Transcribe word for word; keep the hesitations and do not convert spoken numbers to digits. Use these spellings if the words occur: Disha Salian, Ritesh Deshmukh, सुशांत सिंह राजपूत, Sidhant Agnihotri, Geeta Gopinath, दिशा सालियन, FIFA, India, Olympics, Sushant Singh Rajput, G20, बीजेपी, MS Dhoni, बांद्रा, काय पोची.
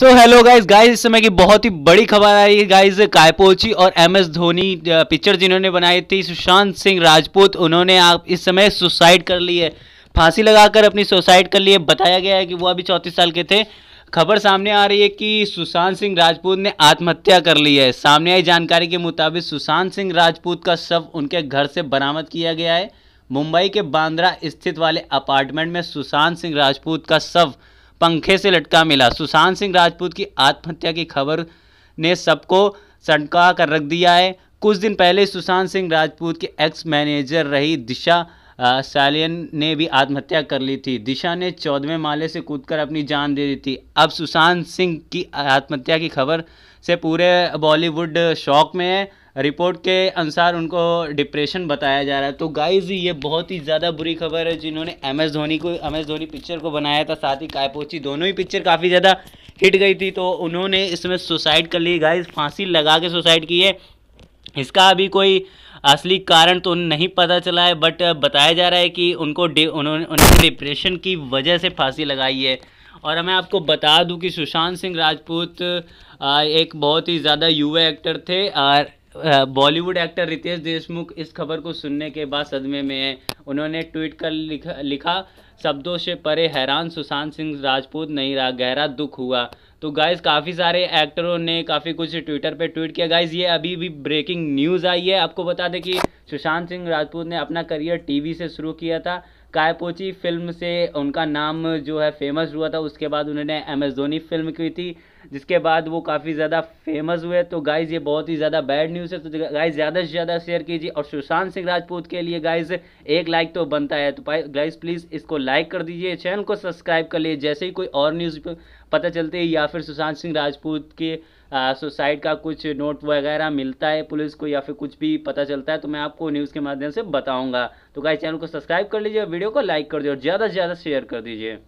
So hello guys guys इस समय की बहुत ही बड़ी खबर आई है गाइज। काय पोची और एम एस धोनी पिक्चर जिन्होंने बनाई थी सुशांत सिंह राजपूत, उन्होंने आप इस समय सुसाइड कर ली है, फांसी लगाकर अपनी सुसाइड कर ली है। बताया गया है कि वो अभी चौंतीस साल के थे। खबर सामने आ रही है कि सुशांत सिंह राजपूत ने आत्महत्या कर ली है। सामने आई जानकारी के मुताबिक सुशांत सिंह राजपूत का शव उनके घर से बरामद किया गया है। मुंबई के बांद्रा स्थित वाले अपार्टमेंट में सुशांत सिंह राजपूत का शव पंखे से लटका मिला। सुशांत सिंह राजपूत की आत्महत्या की खबर ने सबको सनका कर रख दिया है। कुछ दिन पहले सुशांत सिंह राजपूत के एक्स मैनेजर रही दिशा सालियन ने भी आत्महत्या कर ली थी। दिशा ने चौदहवें माले से कूदकर अपनी जान दे दी थी। अब सुशांत सिंह की आत्महत्या की खबर से पूरे बॉलीवुड शॉक में है। रिपोर्ट के अनुसार उनको डिप्रेशन बताया जा रहा है। तो गाइज ये बहुत ही ज़्यादा बुरी खबर है। जिन्होंने एम एस धोनी को एम एस धोनी पिक्चर को बनाया था, साथ ही काय पोची, दोनों ही पिक्चर काफ़ी ज़्यादा हिट गई थी, तो उन्होंने इसमें सुसाइड कर ली। गाइज फांसी लगा के सुसाइड की है। इसका अभी कोई असली कारण तो नहीं पता चला है, बट बताया जा रहा है कि उनको उन्होंने उन्होंने डिप्रेशन की वजह से फांसी लगाई है। और मैं आपको बता दूं कि सुशांत सिंह राजपूत एक बहुत ही ज़्यादा युवा एक्टर थे और बॉलीवुड एक्टर रितेश देशमुख इस खबर को सुनने के बाद सदमे में है। उन्होंने ट्वीट कर लिखा, लिखा शब्दों से परे हैरान सुशांत सिंह राजपूत नहीं रहा, गहरा दुख हुआ। तो गाइज़ काफ़ी सारे एक्टरों ने काफ़ी कुछ ट्विटर पे ट्वीट किया। गाइज़ ये अभी भी ब्रेकिंग न्यूज़ आई है। आपको बता दें कि सुशांत सिंह राजपूत ने अपना करियर टीवी से शुरू किया था। काय पोची फिल्म से उनका नाम जो है फेमस हुआ था। उसके बाद उन्होंने एम एस धोनी फिल्म की थी, जिसके बाद वो काफ़ी ज़्यादा फेमस हुए। तो गाइज़ ये बहुत ही ज़्यादा बैड न्यूज़ है। तो गाइज़ ज़्यादा से ज़्यादा शेयर कीजिए और सुशांत सिंह राजपूत के लिए गाइज़ एक लाइक तो बनता है, तो गाइज़ प्लीज़ इसको लाइक कर दीजिए, चैनल को सब्सक्राइब कर लीजिए। जैसे ही कोई और न्यूज़ पता चलती है या फिर सुशांत सिंह राजपूत के सुसाइड का कुछ नोट वगैरह मिलता है पुलिस को या फिर कुछ भी पता चलता है, तो मैं आपको न्यूज़ के माध्यम से बताऊंगा। तो गाइस चैनल को सब्सक्राइब कर लीजिए, वीडियो को लाइक कर दीजिए और ज़्यादा से ज़्यादा शेयर कर दीजिए।